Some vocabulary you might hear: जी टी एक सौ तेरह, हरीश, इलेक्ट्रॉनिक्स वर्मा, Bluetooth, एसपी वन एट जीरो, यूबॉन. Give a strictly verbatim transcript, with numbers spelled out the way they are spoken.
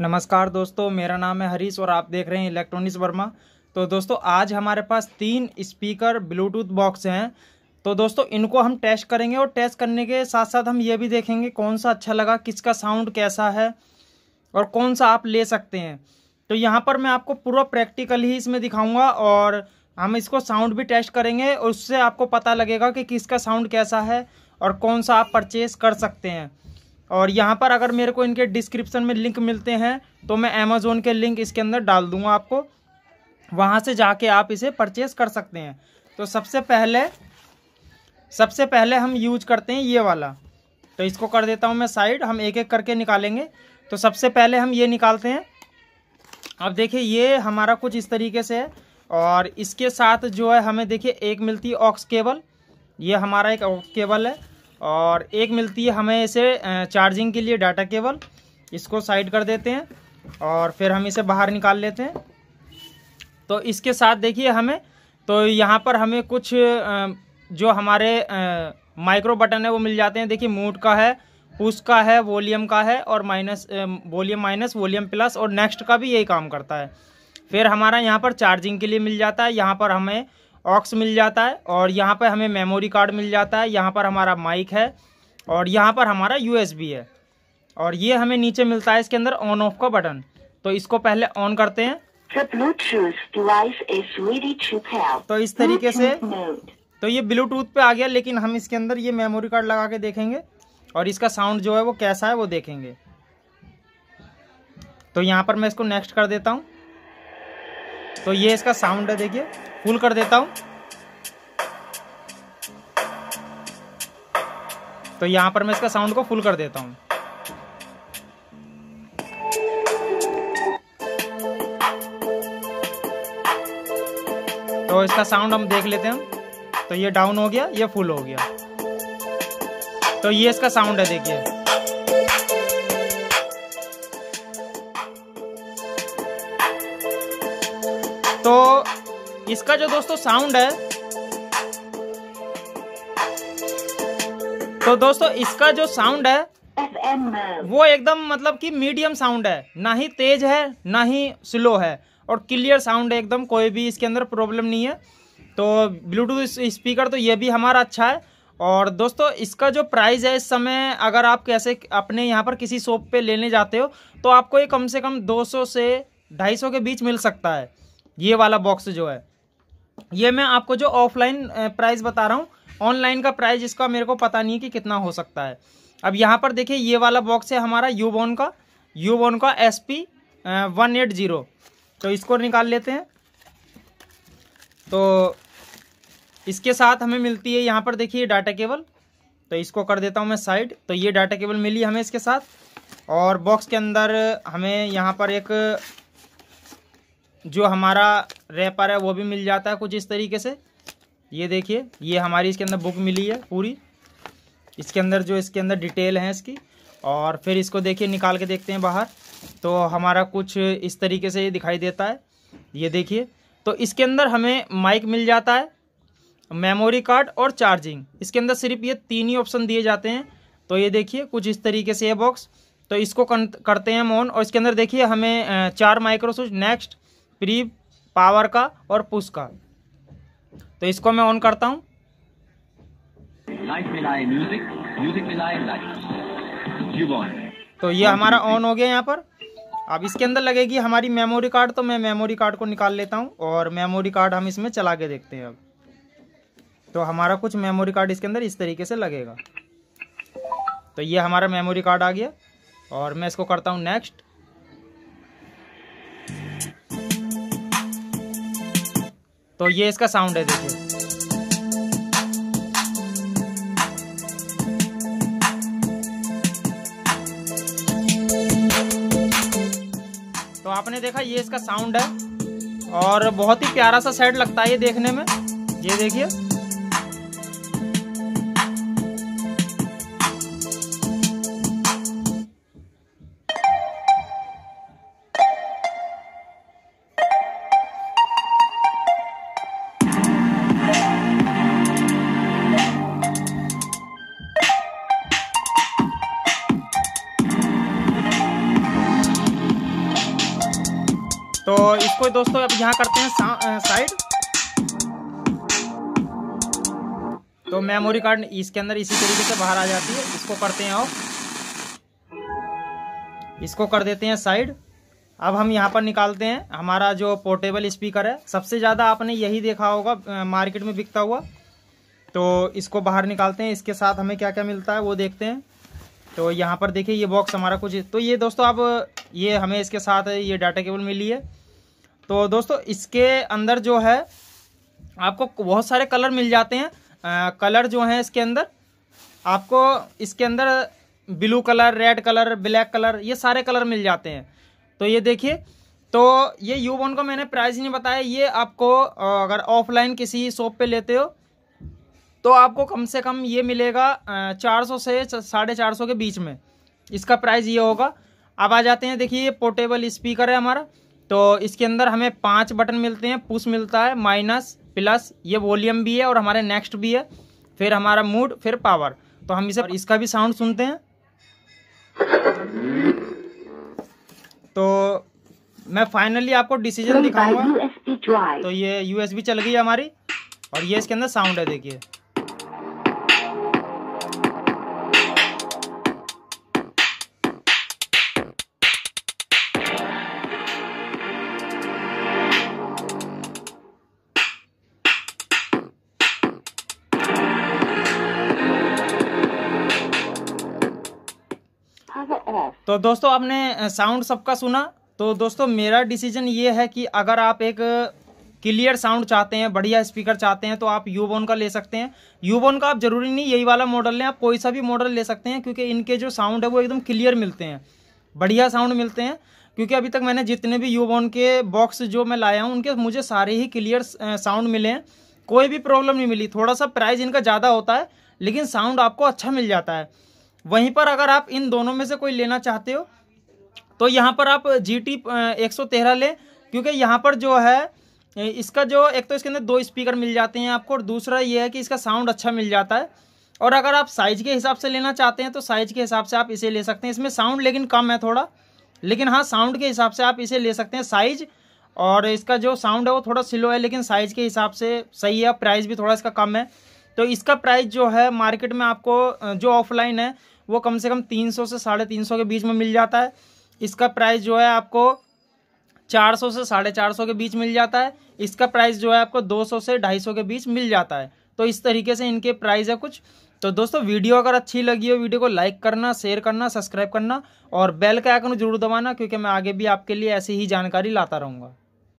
नमस्कार दोस्तों, मेरा नाम है हरीश और आप देख रहे हैं इलेक्ट्रॉनिक्स वर्मा। तो दोस्तों आज हमारे पास तीन स्पीकर ब्लूटूथ बॉक्स हैं। तो दोस्तों इनको हम टेस्ट करेंगे और टेस्ट करने के साथ साथ हम ये भी देखेंगे कौन सा अच्छा लगा, किसका साउंड कैसा है और कौन सा आप ले सकते हैं। तो यहाँ पर मैं आपको पूरा प्रैक्टिकल ही इसमें दिखाऊँगा और हम इसको साउंड भी टेस्ट करेंगे और उससे आपको पता लगेगा कि किसका साउंड कैसा है और कौन सा आप परचेस कर सकते हैं। और यहाँ पर अगर मेरे को इनके डिस्क्रिप्शन में लिंक मिलते हैं तो मैं अमेज़ोन के लिंक इसके अंदर डाल दूँगा, आपको वहाँ से जाके आप इसे परचेस कर सकते हैं। तो सबसे पहले सबसे पहले हम यूज करते हैं ये वाला, तो इसको कर देता हूँ मैं साइड, हम एक एक करके निकालेंगे। तो सबसे पहले हम ये निकालते हैं। अब देखिए ये हमारा कुछ इस तरीके से है और इसके साथ जो है हमें देखिए एक मिलती है ऑक्स केबल, ये हमारा एक ऑक्स केबल है, और एक मिलती है हमें इसे चार्जिंग के लिए डाटा केबल। इसको साइड कर देते हैं और फिर हम इसे बाहर निकाल लेते हैं। तो इसके साथ देखिए हमें, तो यहाँ पर हमें कुछ जो हमारे माइक्रो बटन है वो मिल जाते हैं। देखिए म्यूट का है, पुश का है, वॉल्यूम का है, और minus volume minus volume plus और नेक्स्ट का भी यही काम करता है। फिर हमारा यहाँ पर चार्जिंग के लिए मिल जाता है, यहाँ पर हमें ऑक्स मिल जाता है, और यहाँ पर हमें मेमोरी कार्ड मिल जाता है, यहाँ पर हमारा माइक है और यहाँ पर हमारा यूएसबी है। और ये हमें नीचे मिलता है इसके अंदर ऑन ऑफ का बटन। तो इसको पहले ऑन करते हैं। तो इस तरीके से तो ये ब्लूटूथ पे आ गया, लेकिन हम इसके अंदर ये मेमोरी कार्ड लगा के देखेंगे और इसका साउंड जो है वो कैसा है वो देखेंगे। तो यहाँ पर मैं इसको नेक्स्ट कर देता हूँ। तो ये इसका साउंड है, देखिए फुल कर देता हूँ। तो यहाँ पर मैं इसका साउंड को फुल कर देता हूँ। तो इसका साउंड हम देख लेते हैं। तो ये डाउन हो गया, ये फुल हो गया। तो ये इसका साउंड है, देखिए। तो इसका जो दोस्तों साउंड है, तो दोस्तों इसका जो साउंड है वो एकदम मतलब कि मीडियम साउंड है, ना ही तेज है ना ही स्लो है, और क्लियर साउंड है एकदम, कोई भी इसके अंदर प्रॉब्लम नहीं है। तो ब्लूटूथ स्पीकर तो ये भी हमारा अच्छा है। और दोस्तों इसका जो प्राइस है इस समय, अगर आप कैसे अपने यहाँ पर किसी शॉप पे लेने जाते हो तो आपको ये कम से कम दो सौ से ढाई सौ के बीच मिल सकता है। ये वाला बॉक्स जो है, ये मैं आपको जो ऑफलाइन प्राइस बता रहा हूँ, ऑनलाइन का प्राइस इसका मेरे को पता नहीं कि कितना हो सकता है। अब यहाँ पर देखिए ये वाला बॉक्स है हमारा यूबॉन का यूबॉन का एसपी वन एट जीरो। तो इसको निकाल लेते हैं। तो इसके साथ हमें मिलती है यहाँ पर देखिए डाटा केबल। तो इसको कर देता हूँ मैं साइड। तो ये डाटा केबल मिली हमें इसके साथ, और बॉक्स के अंदर हमें यहाँ पर एक जो हमारा रैपर है वो भी मिल जाता है कुछ इस तरीके से। ये देखिए ये हमारी इसके अंदर बुक मिली है पूरी, इसके अंदर जो इसके अंदर डिटेल है इसकी। और फिर इसको देखिए निकाल के देखते हैं बाहर, तो हमारा कुछ इस तरीके से ये दिखाई देता है, ये देखिए। तो इसके अंदर हमें माइक मिल जाता है, मेमोरी कार्ड और चार्जिंग, इसके अंदर सिर्फ ये तीन ही ऑप्शन दिए जाते हैं। तो ये देखिए कुछ इस तरीके से ये बॉक्स। तो इसको करते हैं हम ऑन, और इसके अंदर देखिए हमें चार micro switch, next, pre, power का और पुश का। तो इसको मैं ऑन करता हूँ। तो ये हमारा ऑन हो गया यहाँ पर। अब इसके अंदर लगेगी हमारी मेमोरी कार्ड, तो मैं मेमोरी कार्ड को निकाल लेता हूँ और मेमोरी कार्ड हम इसमें चला के देखते हैं अब। तो हमारा कुछ मेमोरी कार्ड इसके अंदर इस तरीके से लगेगा। तो ये हमारा मेमोरी कार्ड आ गया और मैं इसको करता हूँ नेक्स्ट। तो ये इसका साउंड है, देखिए। तो आपने देखा ये इसका साउंड है, और बहुत ही प्यारा सा सेट लगता है ये देखने में, ये देखिए। तो इसको दोस्तों अब यहाँ करते हैं साइड। तो मेमोरी कार्ड इसके अंदर इसी तरीके से बाहर आ जाती है, इसको करते हैं ऑफ, इसको कर देते हैं साइड। अब हम यहाँ पर निकालते हैं हमारा जो पोर्टेबल स्पीकर है, सबसे ज़्यादा आपने यही देखा होगा मार्केट में बिकता हुआ। तो इसको बाहर निकालते हैं, इसके साथ हमें क्या क्या मिलता है वो देखते हैं। तो यहाँ पर देखिए ये बॉक्स हमारा कुछ, तो ये दोस्तों अब ये हमें इसके साथ ये डाटा केबल मिली है। तो दोस्तों इसके अंदर जो है आपको बहुत सारे कलर मिल जाते हैं। आ, कलर जो है इसके अंदर आपको इसके अंदर blue colour, red colour, black colour, ये सारे कलर मिल जाते हैं। तो ये देखिए, तो ये यूबॉन का मैंने प्राइस नहीं बताया। ये आपको अगर ऑफलाइन किसी शॉप पे लेते हो तो आपको कम से कम ये मिलेगा चार सौ से साढ़े चार सौ के बीच में, इसका प्राइस ये होगा। अब आ जाते हैं, देखिए ये पोर्टेबल स्पीकर है हमारा। तो इसके अंदर हमें पांच बटन मिलते हैं, पुश मिलता है, माइनस, प्लस, ये वॉल्यूम भी है और हमारे नेक्स्ट भी है, फिर हमारा मूड, फिर पावर। तो हम इसे इसका भी साउंड सुनते हैं। तो मैं फाइनली आपको डिसीजन दिखाऊंगा। तो ये यूएसबी चल गई हमारी और ये इसके अंदर साउंड है, देखिए। तो दोस्तों आपने साउंड सबका सुना। तो दोस्तों मेरा डिसीजन ये है कि अगर आप एक क्लियर साउंड चाहते हैं, बढ़िया स्पीकर चाहते हैं, तो आप यूबॉन का ले सकते हैं। यूबॉन का आप ज़रूरी नहीं यही वाला मॉडल लें, आप कोई सा भी मॉडल ले सकते हैं, क्योंकि इनके जो साउंड है वो एकदम क्लियर मिलते हैं, बढ़िया साउंड मिलते हैं। क्योंकि अभी तक मैंने जितने भी यूबॉन के बॉक्स जो मैं लाया हूँ उनके मुझे सारे ही क्लियर साउंड मिले हैं, कोई भी प्रॉब्लम नहीं मिली। थोड़ा सा प्राइस इनका ज़्यादा होता है लेकिन साउंड आपको अच्छा मिल जाता है। वहीं पर अगर आप इन दोनों में से कोई लेना चाहते हो तो यहाँ पर आप जी टी एक सौ तेरह लें, क्योंकि यहाँ पर जो है इसका जो एक तो इसके अंदर दो स्पीकर मिल जाते हैं आपको, और दूसरा ये है कि इसका साउंड अच्छा मिल जाता है। और अगर आप साइज़ के हिसाब से लेना चाहते हैं तो साइज़ के हिसाब से आप इसे ले सकते हैं। इसमें साउंड लेकिन कम है थोड़ा, लेकिन हाँ साउंड के हिसाब से आप इसे ले सकते हैं साइज़। और इसका जो साउंड है वो थोड़ा स्लो है लेकिन साइज़ के हिसाब से सही है, प्राइस भी थोड़ा इसका कम है। तो इसका प्राइस जो है मार्केट में आपको जो ऑफलाइन है वो कम से कम तीन सौ से साढ़े तीन सौ के बीच में मिल जाता है, इसका प्राइस जो है आपको चार सौ से साढ़े चार सौ के बीच मिल जाता है, इसका प्राइस जो है आपको दो सौ से ढाई सौ के बीच मिल जाता है। तो इस तरीके से इनके प्राइस है कुछ। तो दोस्तों वीडियो अगर अच्छी लगी हो, वीडियो को लाइक करना, शेयर करना, सब्सक्राइब करना और बेल का आइकन जरूर दबाना, क्योंकि मैं आगे भी आपके लिए ऐसी ही जानकारी लाता रहूँगा।